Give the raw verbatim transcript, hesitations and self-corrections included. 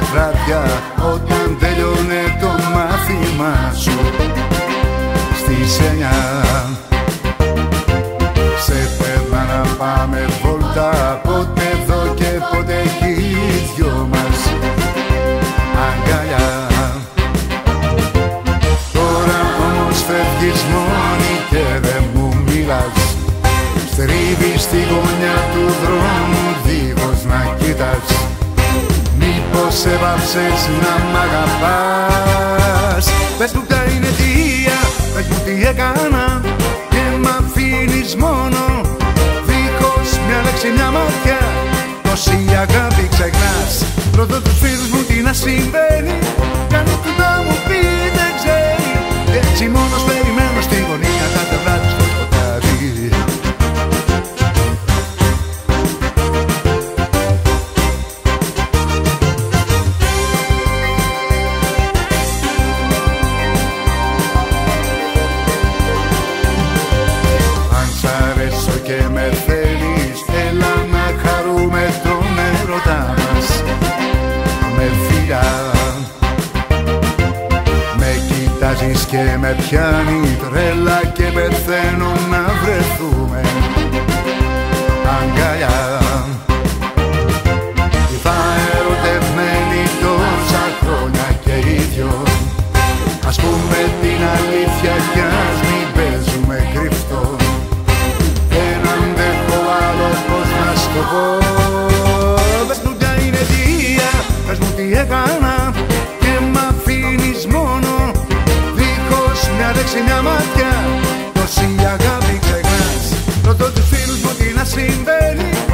τα βράδια όταν τελειώνε το μάθημά σου στις εννιά. Σε πέρνα να πάμε βόλτα, πότε εδώ και πότε εκεί οι δυο μας αγκαλιά. Τώρα όμως φεύγεις μόνη και δεν μου μιλάς, στρίβεις τη γωνιά του δρόμου δίχως να κοίτας. Μήπως έβαψες να μ' αγαπάς? Πες μου ποια είναι αιτία, πες μου τι έκανα και μ' αφήνεις μόνο δίχως μια λέξη, μια ματιά. Τόση αγάπη ξεχνάς, ρωτώ τους φίλους μου τι να συμβαίνει, κανείς που να μου πει δεν ξέρει. Έτσι μόνος περιμένω στη γωνία κάθε βράδυ στο σκοτάδι. Και με θέλεις, έλα να χαρούμε τον έρωτά μας με φιλιά. Με κοιτάζεις και με πιάνει τρέλα και πεθαίνω να βρεθούμε αγκαλιά. Θα ερωτευμένοι τόσα χρόνια και οι δυο, ας πούμε την αλήθεια κι ας μην παίζουμε κρυφτό. Πες μου ποια είναι αιτία, πες μου τι έκανα και μ' αφήνεις μόνο δίχως μια λέξη, μια ματιά. Τόση αγάπη ξεχνάς, ρωτώ τους φίλους μου τι να συμβαίνει.